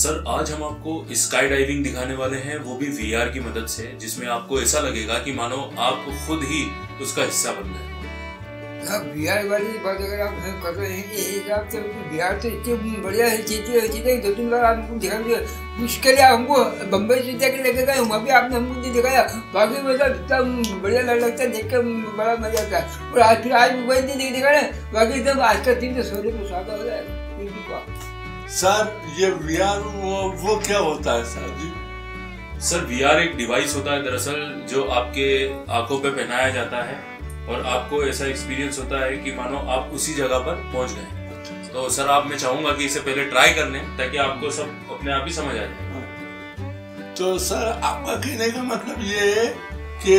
Sir आज हम आपको स्काई डाइविंग दिखाने वाले हैं, वो भी VR की मदद से, जिसमें आपको ऐसा लगेगा कि मानो आप खुद ही उसका हिस्सा बन गए। आप VR वाली बात अगर आप कर रहे हैं कि हिसाब से VR तो इतनी बढ़िया है, चीजें दो तीन बार आपको दिखा दिया, मुश्किल है हमको बम्बई से जाके लेके गए, वहाँ भी आपने हमको नहीं दिखाया। बाकी मतलब इतना बढ़िया लगता है, देख के बड़ा मजा आता है। और आज फिर आज मुंबई से नहीं दिखाया, बाकी एकदम आज का दिन तो सोने को स्वागत हो जाएगा। सर ये VR वो क्या होता है सर जी? सर VR एक डिवाइस होता है दरअसल, जो आपके आंखों पे पहनाया जाता है और आपको ऐसा एक्सपीरियंस होता है कि मानो आप उसी जगह पर पहुंच गए। तो सर आप मैं चाहूंगा कि इसे पहले ट्राई कर लें ताकि आपको सब अपने आप ही समझ आ जाए। तो सर आपका कहने का मतलब ये है कि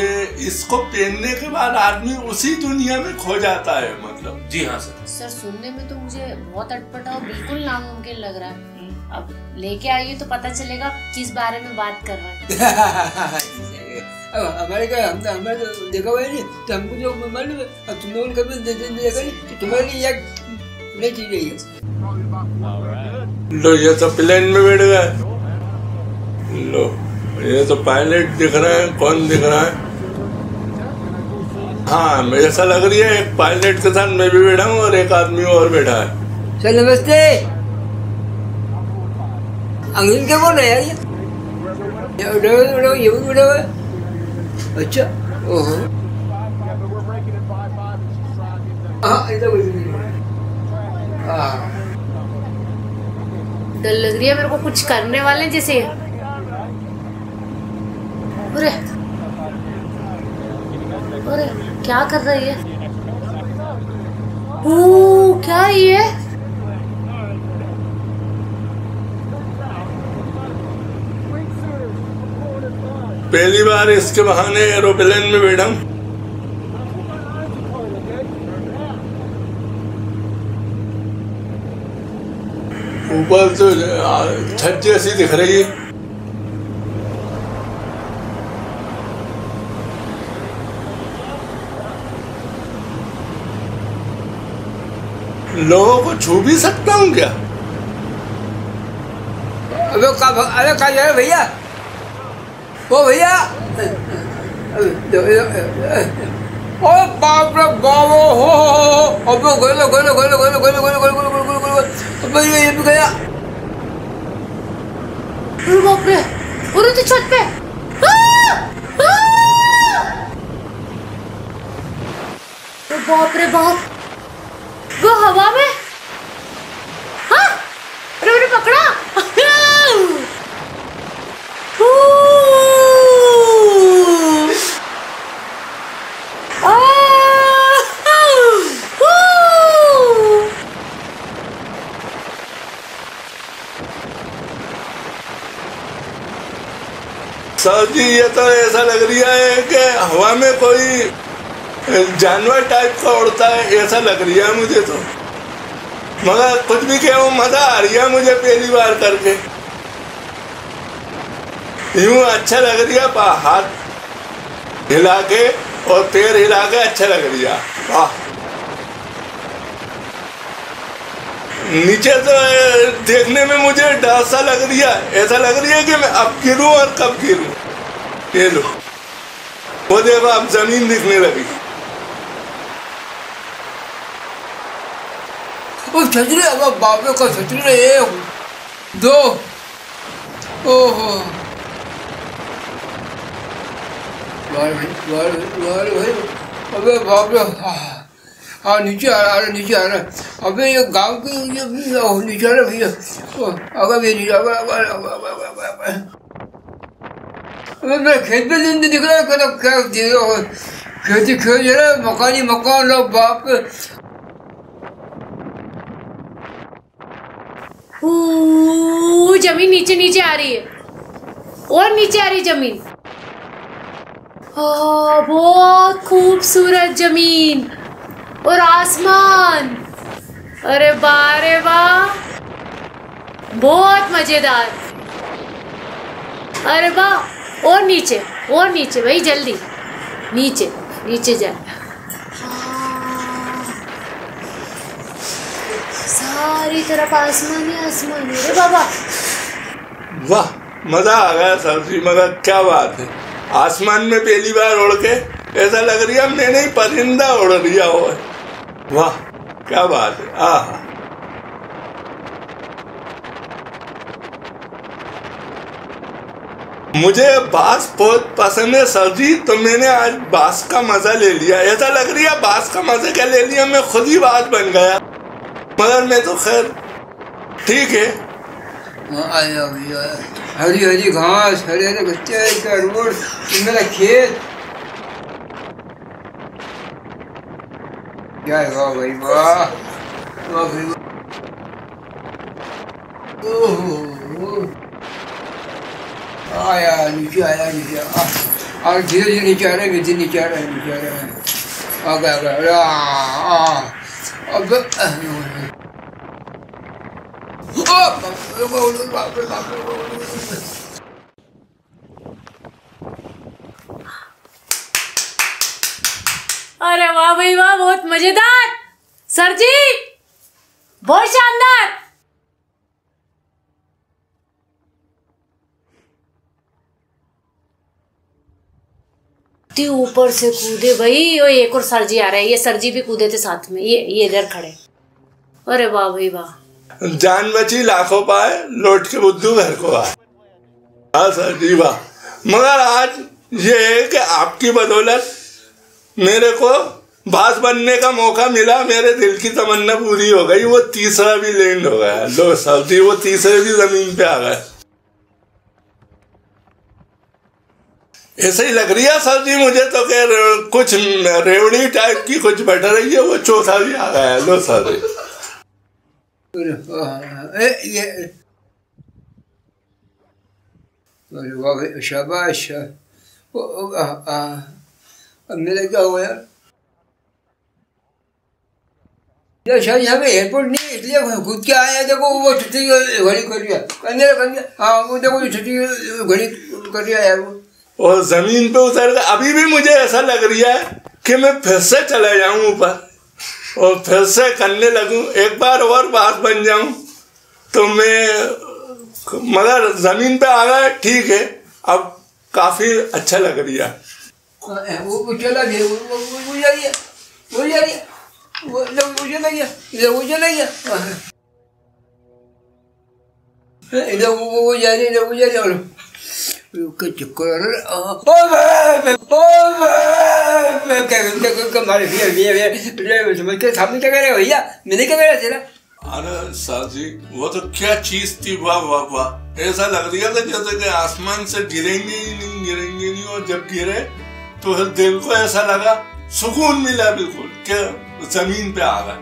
इसको पहनने के बाद आदमी उसी दुनिया में खो जाता है मतलब? जी हाँ सर। सर सुनने में तो मुझे बहुत अटपटा और बिल्कुल नामुमकिन लग रहा है, अब लेके आइए तो पता चलेगा किस बारे में बात कर रहा है। हमारे क्या हमने तो देखा हुआ नहीं, तो हमको जो मालूम है, अब तुम लोगों को भी देखा नहीं, तुम्हारे लिए नई चीज है। लो ये तो प्लेन में बैठ गए, लो ये तो पायलट दिख रहा है, कौन दिख रहा है? हाँ मुझे ऐसा लग रही है एक पायलट के साथ मैं भी बैठा हूँ और एक आदमी और बैठा है। सर नमस्ते, अंग्रेज क्या बोल रहे हैं यार? ये उड़ो है, अच्छा ओहो हाँ इधर बोल रही है। डर लग रही है मेरे को, कुछ करने वाले जैसे। अरे अरे क्या कर रही है? ओ, क्या ये? पहली बार इसके बहाने एरोप्लेन में बैठा हूँ। ऊपर तो छत जैसी दिख रही है। लोगों को छू भी सकता हूँ क्या? अरे का जा रहे भैया, ओ भैया, ओ बाप रे बाप, हो अब गोलो गोलो गोलो गोलो गोलो गोलो गोलो गोलो गोलो, अब ये भी गया। अरे बाप रे, अरे तो छत पे बाप रे बाप, वो हवा में। हाँ अरे मैंने पकड़ा। सर जी ये तो ऐसा लग रहा है कि हवा में कोई जानवर टाइप का उड़ता है, ऐसा लग रहा है मुझे तो, मगर कुछ भी कहो मजा आ रही है मुझे पहली बार करके, यूं अच्छा लग रहा है। हाथ हिला के और पैर हिला के अच्छा लग रहा है। वाह नीचे तो देखने में मुझे डर सा लग रहा है, ऐसा लग रहा है कि मैं अब गिरूं और कब गिरूं। ये लो वो देखो अब जमीन दिखने लगी। बाबे को दो, ओहो अबे हाँ नीचे आ रहा, नीचे आ रहा। अबे ये गांव के नीचे आ रहा भैया, अगर ये अबे खेत पे जिंदगी दिख रहा है, क्या खेती खेत जा रहा है, मकान ही मकान। लोग बाप जमीन नीचे नीचे आ रही है और नीचे आ रही जमीन। बहुत खूबसूरत जमीन और आसमान, अरे वाह रे वाह, बहुत मजेदार। अरे वाह, और नीचे भाई जल्दी नीचे नीचे जाए। सारी तरफ आसमान ही आसमान है रे बाबा, वाह मज़ा आ गया सेल्फी, मगर क्या बात है। आसमान में पहली बार उड़ के ऐसा लग रही है हमने नहीं परिंदा उड़ लिया हो। वाह क्या बात है। आहा मुझे बांस बहुत पसंद है सर जी, तो मैंने आज बांस का मज़ा ले लिया। ऐसा लग रही है बांस का मज़ा क्या ले लिया, मैं खुद ही बांस बन गया। मगर मैं तो खैर ठीक है। हरी हरी घास, हरे हरे बच्चे का रोड, मेरा खेत। क्या है वाह भाई वाह वाह। ओह आया नीचे, आया नीचे, और धीरे धीरे नीचे आ रहे हैं, धीरे नीचे आ रहे हैं, नीचे आ रहे हैं। आ गया आ गया। अब अरे वाह भाई वाह, बहुत मजेदार सर जी, बहुत शानदार। इतने ऊपर से कूदे भाई। और एक और सर जी आ रहे हैं, ये सर जी भी कूदे थे साथ में, ये इधर खड़े। अरे वाह भाई वाह, जान बची लाखों पाए, लौट के बुद्धू घर को आए। हाँ सर जी वाह। मगर आज ये है कि आपकी बदौलत मेरे को बास बनने का मौका मिला, मेरे दिल की तमन्ना पूरी हो गई। वो तीसरा भी लैंड हो गया। लो सर जी, वो तीसरे भी जमीन पे आ गए। ऐसे ही लग रही है सर जी मुझे तो, कह कुछ रेवड़ी टाइप की कुछ बैठ रही है। वो चौथा भी आ गया। लो सर जी शाबाश। मेरा क्या हुआ यार सर, यहाँ पे एयरपोर्ट नहीं इसलिए कूद के आया। देखो वो छुट्टी घड़ी कर दिया। हाँ वो देखो छुट्टी घड़ी कर दिया यार वो, और जमीन पे उतर गया। अभी भी मुझे ऐसा लग रहा है कि मैं फिर से चला जाऊं ऊपर और फिर से करने लगूं, एक बार और बास बन जाऊं तो मैं। मगर जमीन पे आ गया, ठीक है, अब काफी अच्छा लग रहा है। वो चला गया, वो जा गया, वो जा गया, वो चला गया, वो चला गया, इधर वो जा रही, इधर वो जा रही। अरे सर जी वो तो क्या चीज थी, वाह वाह वाह। ऐसा लग रहा था जैसे कि आसमान से गिरेंगे ही नहीं, गिरेंगे नहीं। और जब गिरे तो दिल को ऐसा लगा सुकून मिला बिल्कुल कि जमीन पे आ गए।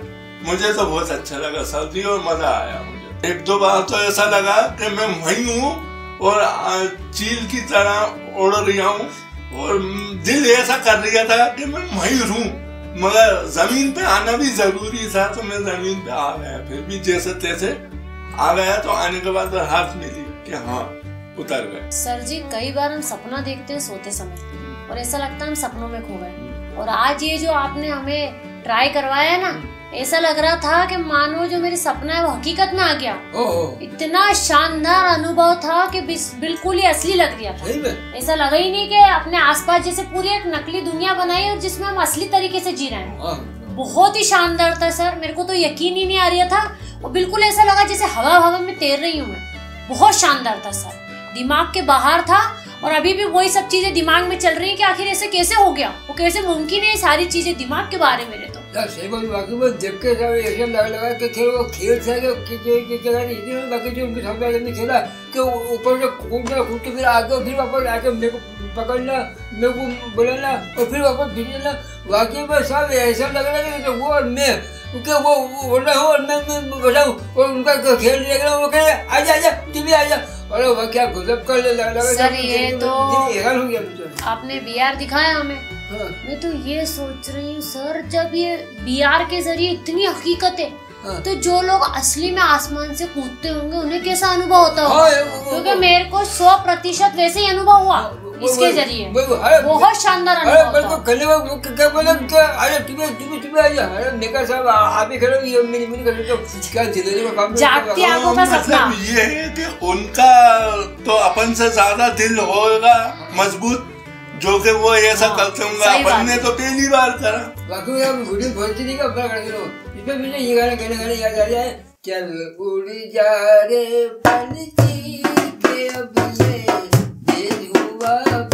मुझे तो बहुत अच्छा लगा सर जी, और मजा आया मुझे। एक दो बार तो ऐसा लगा कि मैं वही हूँ और चील की तरह उड़ रहा हूँ, और दिल ऐसा कर रहा था कि मैं मयूर हूँ। मगर जमीन पे आना भी जरूरी था, तो मैं जमीन पे आ गया। फिर भी जैसे तैसे आ गया, तो आने के बाद राहत मिली कि हाँ उतर गए। सर जी कई बार हम सपना देखते हैं सोते समय, और ऐसा लगता है हम सपनों में खो गए। और आज ये जो आपने हमें ट्राई करवाया है ना, ऐसा लग रहा था कि मानो जो मेरे सपना है वो हकीकत में आ गया। इतना शानदार अनुभव था कि बिल्कुल ही असली लग गया था। ऐसा लगा ही नहीं कि अपने आसपास जैसे पूरी एक नकली दुनिया बनाई और जिसमें हम असली तरीके से जी रहे हैं। बहुत ही शानदार था सर, मेरे को तो यकीन ही नहीं आ रहा था। और बिल्कुल ऐसा लगा जैसे हवा हवा में तैर रही हूँ मैं। बहुत शानदार था सर, दिमाग के बाहर था। और अभी भी वही सब चीजें दिमाग में चल रही है कि आखिर ऐसे कैसे हो गया, वो कैसे मुमकिन है सारी चीजें दिमाग के बारे में। तो देख के लगा कि खेल वो खेल था कि बाकी जो उनके सामने ने खेला कि ऊपर जो कूद के फिर आगे, फिर वापस आके मेरे को पकड़ना, मेरे को बुलाना और फिर वापस भिजलना। वाकई में सब ऐसा लग रहा है वो और मैं, क्योंकि वो बोला हूँ और मैं बोला हूँ और उनका खेल देख रहा हूँ। वो कहे आजा आजा तुम भी आजा। अरे वह क्या गजब कर लगा सर, ये तो आपने VR दिखाया हमें। मैं तो ये सोच रही हूँ सर, जब ये VR के जरिए इतनी हकीकत है तो जो लोग असली में आसमान से कूदते होंगे उन्हें कैसा अनुभव होता होगा, क्योंकि कि मेरे को 100% वैसे ही अनुभव हुआ इसके जरिए। बहुत शानदार अनुभव। जागती आंखों का सपना ये है कि उनका तो अपन से ज्यादा दिल होगा मजबूत, जो कि वो ऐसा करते होंगे, अपन ने तो पहली बार करा। बाकी चल उड़ जा रे पंछी के अब ये दिल हुआ।